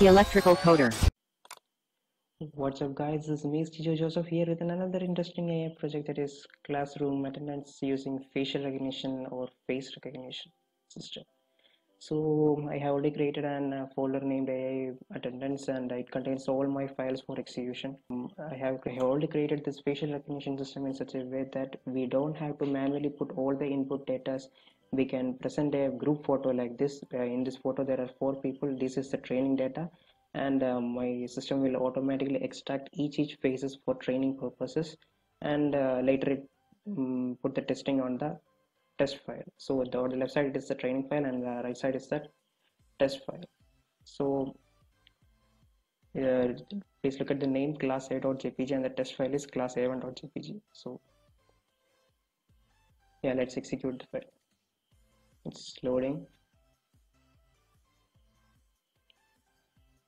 The electrical coder. What's up guys, this is me Stijo Joseph here with another interesting AI project, that is classroom attendance using facial recognition or face recognition system. So I have already created a folder named AI attendance, and it contains all my files for execution. I have already created this facial recognition system in such a way that we don't have to manually put all the input data. We can present a group photo like this. In this photo there are 4 people. This is the training data, and my system will automatically extract each faces for training purposes, and later it put the testing on the test file. So on the left side it is the training file, and the right side is the test file. So please look at the name class a.jpg, and the test file is class a1.jpg. So yeah, let's execute the file. It's loading.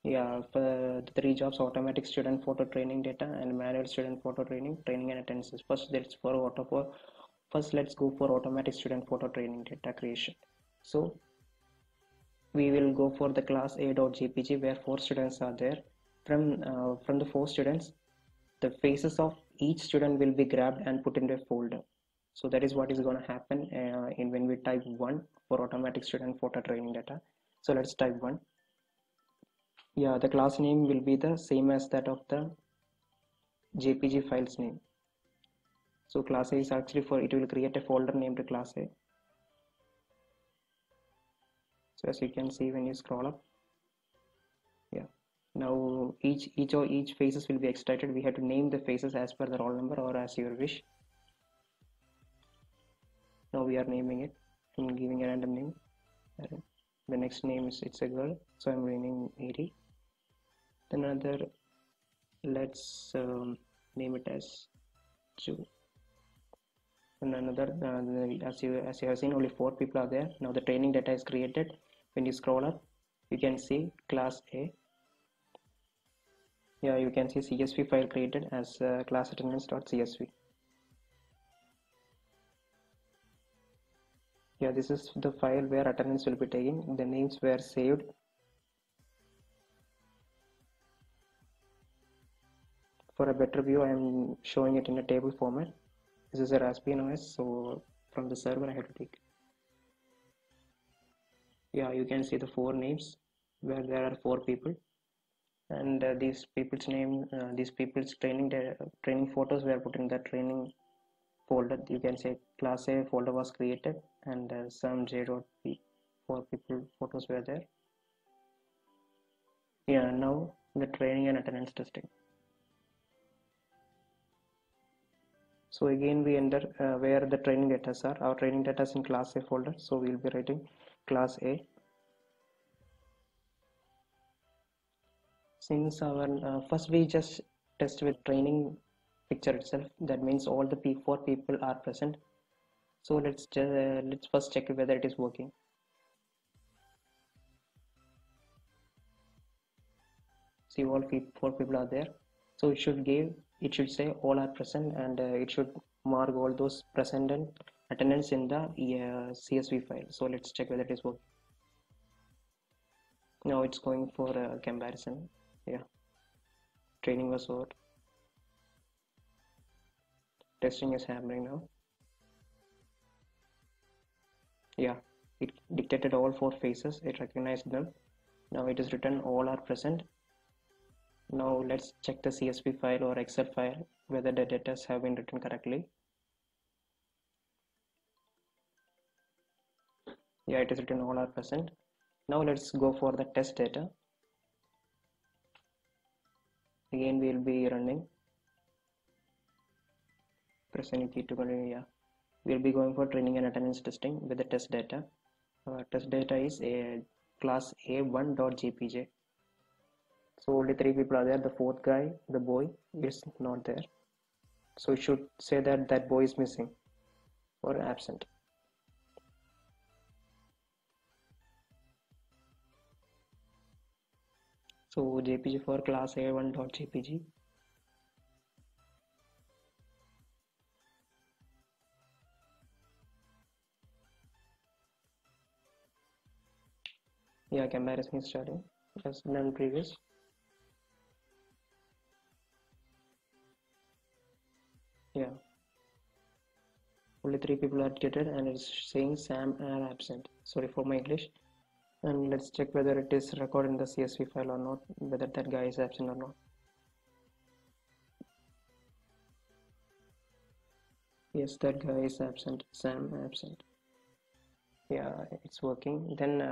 Yeah, for the 3 jobs: automatic student photo training data and manual student photo training and attendances. First let's go for automatic student photo training data creation. So we will go for the class a.jpg where 4 students are there. From the 4 students, the faces of each student will be grabbed and put into a folder. So that is what is going to happen when we type 1 for automatic student photo training data. So let's type 1. Yeah, the class name will be the same as that of the JPG file's name. So class A is actually for, it will create a folder named class A. So as you can see when you scroll up, yeah. Now each faces will be extracted. We have to name the faces as per the roll number or as your wish. Now we are naming it. I'm giving a random name. The next name is, it's a girl, so I'm renaming Mary. Then another, let's name it as Joe. And another, as you have seen, only 4 people are there. Now the training data is created. When you scroll up, you can see class A. Yeah, you can see CSV file created as class attendance.csv. Yeah, this is the file where attendance will be taken. The names were saved. For a better view, I am showing it in a table format. This is a Raspbian OS, so from the server I had to take. Yeah, you can see the 4 names where there are 4 people, and these people's training photos were put in the training folder. You can say class A folder was created, and some j.p 4 people photos were there. Yeah, now the training and attendance testing. So again we enter where the training data are. Our training data is in class A folder, so we will be writing class A. Since our first we just test with training picture itself, that means all the 4 people are present. So let's first check whether it is working. See, all 4 people are there, so it should say all are present, and it should mark all those present and attendance in the CSV file. So let's check whether it is working. Now it's going for a comparison. Yeah, training was over. Testing is happening now. Yeah, it detected all 4 faces. It recognized them. Now it is written all are present. Now let's check the CSV file or Excel file whether the data have been written correctly. Yeah, it is written all are present. Now let's go for the test data. Again we will be running. Press any key to continue. Yeah, we'll be going for training and attendance testing with the test data. Test data is a class a1.jpg. So only 3 people are there. The 4th guy, the boy, is not there. So it should say that that boy is missing or absent. So jpg for class a1.jpg. Yeah, comparison is starting. as none previous. Yeah, only 3 people are getted and it's saying Sam are absent. Sorry for my English. And let's check whether it is recorded in the CSV file or not, whether that guy is absent or not. Yes, that guy is absent, Sam absent. Yeah, it's working. Then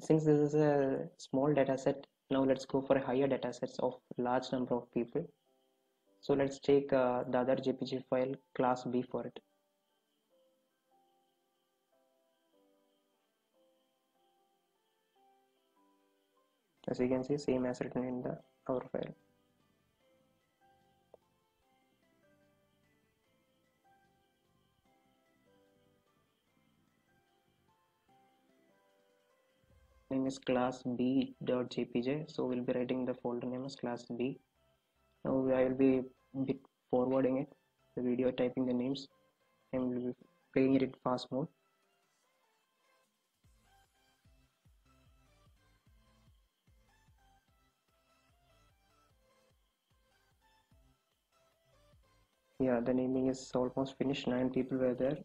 since this is a small data set, now let's go for a higher data sets of large number of people. So let's take the other JPG file class B for it. As you can see, same as written in the our file. Name is class b.jpg, so we'll be writing the folder name as class b. Now I will be bit forwarding it, the video, typing the names, and we'll be playing it in fast mode. Yeah, the naming is almost finished. 9 people were there.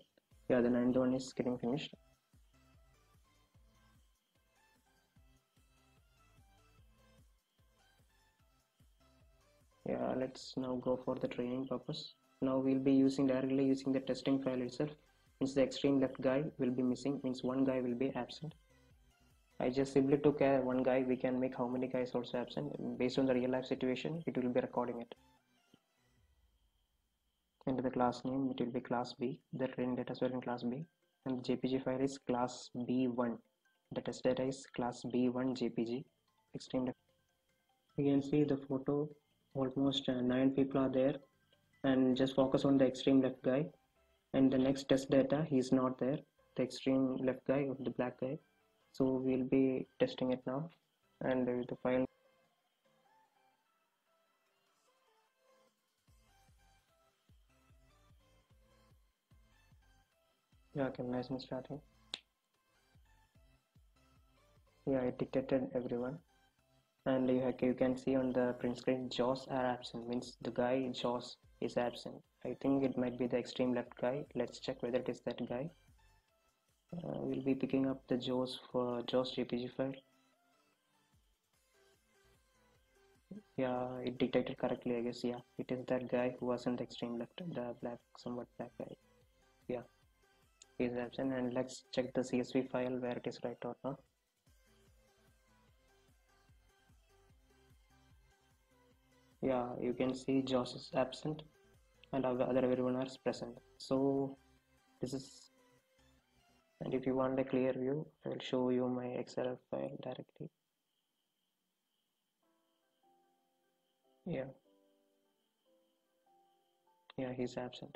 Yeah, the 9th one is getting finished. Yeah, let's now go for the training purpose. Now we'll be directly using the testing file itself. Means the extreme left guy will be missing. Means one guy will be absent. I just simply took one guy. We can make how many guys also absent based on the real life situation. It will be recording it. Into the class name, it will be class B, the training data set in class B, and the JPG file is class B1. The test data is class B1 JPG. Extreme. You can see the photo, almost 9 people are there, and just focus on the extreme left guy. And the next test data, he is not there, the extreme left guy or the black guy. So we'll be testing it now, and the file. Yeah, okay, nice and starting. Yeah, it detected everyone. And you can see on the print screen, Jaws are absent, means the guy Jaws is absent. I think it might be the extreme left guy. Let's check whether it is that guy. We'll be picking up the Jaws for Jaws JPG file. Yeah, it detected correctly, I guess. Yeah, it is that guy who was on the extreme left, the black, somewhat black guy. Yeah. Is absent, and let's check the CSV file where it is right or not. Yeah, you can see Josh is absent and other everyone is present. So this is, and if you want a clear view, I will show you my Excel file directly. Yeah, he's absent.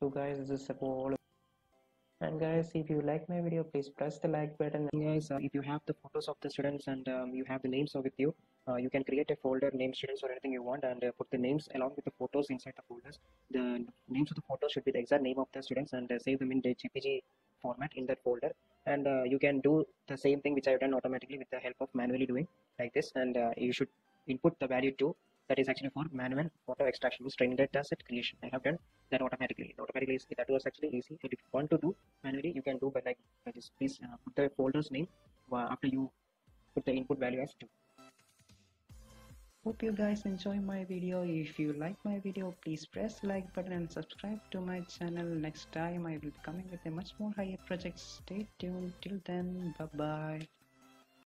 So guys, this is all. And guys, if you like my video, please press the like button. And guys, if you have the photos of the students and you have the names with you, you can create a folder, name students or anything you want, and put the names along with the photos inside the folders. The names of the photos should be the exact name of the students, and save them in the JPG format in that folder. And you can do the same thing which I've done automatically with the help of manually doing like this. And you should input the value to. That is actually for manual photo extraction, which training data set creation. I have done that automatically. That was actually easy. If you want to do manually, you can do by this. Please put the folder's name after you put the input value as 2. Hope you guys enjoy my video. If you like my video, please press like button and subscribe to my channel. Next time I will be coming with a much more higher project. Stay tuned. Till then, bye bye.